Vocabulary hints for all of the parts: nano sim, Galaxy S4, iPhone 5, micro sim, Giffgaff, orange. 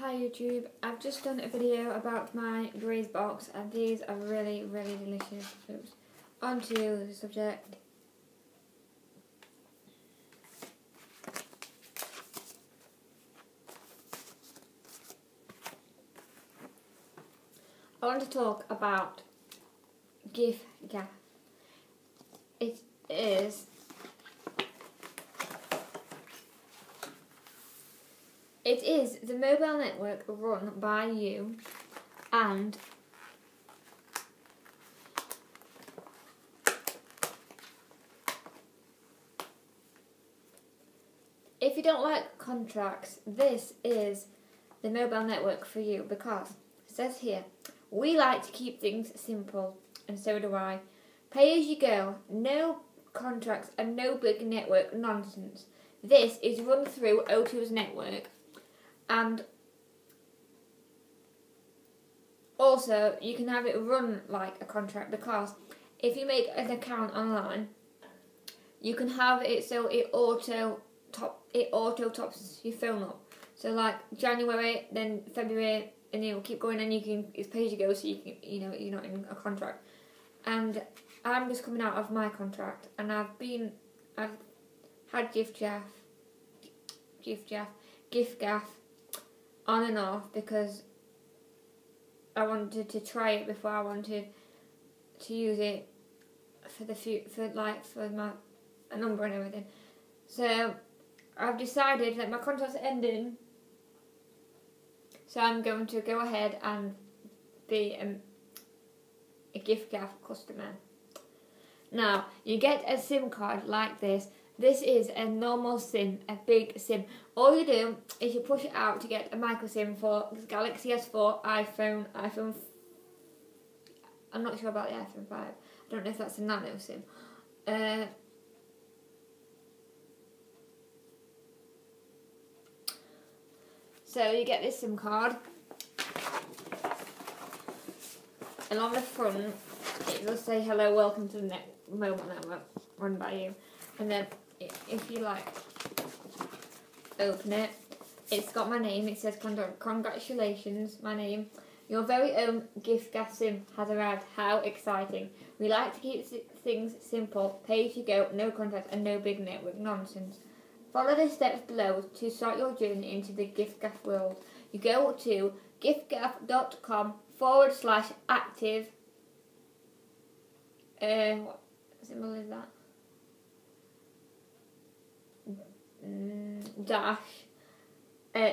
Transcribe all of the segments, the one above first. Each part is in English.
Hi YouTube, I've just done a video about my Graze box and these are really, really delicious. Oops. On to the subject. I want to talk about Giffgaff. It is the mobile network run by you and if you don't like contracts, this is the mobile network for you because it says here, we like to keep things simple and so do I. Pay as you go, no contracts and no big network nonsense. This is run through O2's network. And also you can have it run like a contract because if you make an account online you can have it so it auto tops your phone up. So like January, then February, and it will keep going and you can, it's pay as you go, so you can, you know, you're not in a contract. And I'm just coming out of my contract and I've had Giffgaff on and off because I wanted to try it before I wanted to use it for my number and everything. So I've decided that my contract's ending, so I'm going to go ahead and be a Giffgaff customer. Now you get a SIM card like this. This is a normal SIM, a big SIM. All you do is you push it out to get a micro SIM for Galaxy S4, iPhone. I'm not sure about the iPhone 5. I don't know if that's a nano SIM. So you get this SIM card, and on the front it will say hello, welcome to the mobile network run by you. And then if you like open it, it's got my name. It says congratulations, my name. Your very own Giffgaff SIM has arrived. How exciting. We like to keep things simple. Pay as you go, no contracts and no big network nonsense. Follow the steps below to start your journey into the Giffgaff world. You go to giffgaff.com/active. What symbol is that?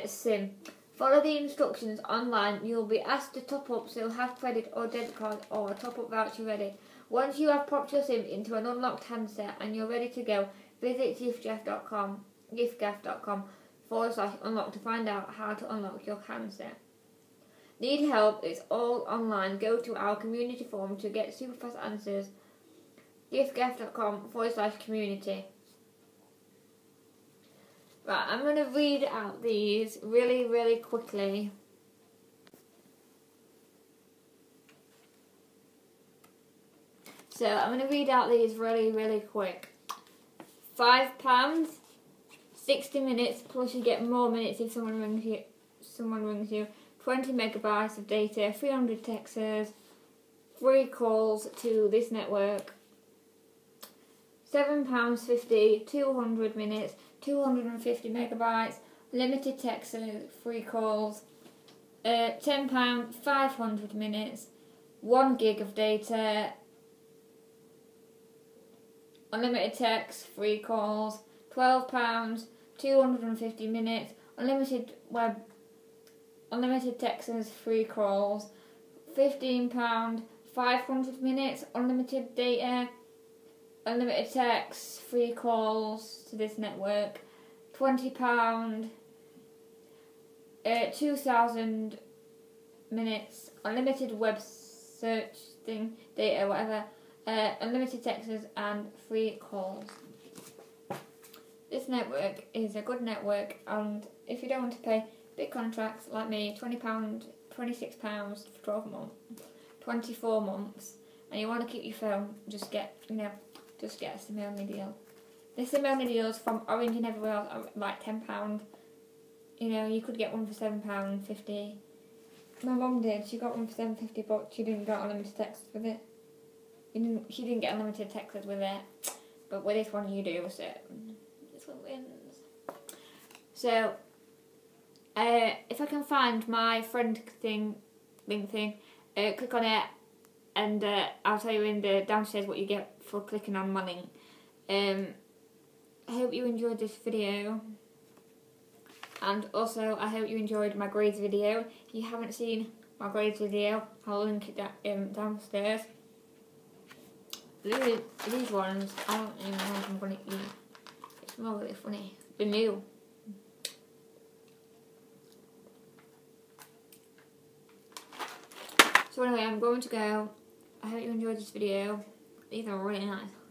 SIM. Follow the instructions online. You'll be asked to top up, so have credit or debit card or a top up voucher ready. Once you have popped your SIM into an unlocked handset and you're ready to go, visit giffgaff.com/unlock to find out how to unlock your handset. Need help? It's all online. Go to our community forum to get super fast answers. giffgaff.com/community. Right, I'm going to read out these really, really quickly. So I'm going to read out these really, really quick. £5, 60 minutes, plus you get more minutes if someone rings you. 20 megabytes of data, 300 texts, 3 calls to this network. £7.50, 200 minutes, 250 megabytes, limited text, 3 calls, £10, 500 minutes, 1 gig of data, unlimited text, 3 calls, £12, 250 minutes, unlimited text, 3 calls, £15, 500 minutes, unlimited data, unlimited text, 3 calls to this network, £20, 2,000 minutes, unlimited web search thing, data, whatever, unlimited texts and 3 calls. This network is a good network, and if you don't want to pay big contracts like me, £20, £26 for 12 months, 24 months, and you want to keep your phone, just get, you know, just get a SIM only deal. The SIM only deals from Orange and everywhere else are like £10, You know, you could get one for £7.50. My mum did. She got one for £7.50, but she didn't get unlimited texts with it. She didn't get unlimited texts with it. But with this one, you do, so this one wins. So, if I can find my friend thing, link thing, click on it, and I'll tell you in the downstairs what you get for clicking on my link. I hope you enjoyed this video, and also I hope you enjoyed my grades video. If you haven't seen my grades video, I'll link it downstairs. These ones, I don't even know if I'm going to eat. It smells really funny. They're new. So anyway, I'm going to go. I hope you enjoyed this video. These are really nice.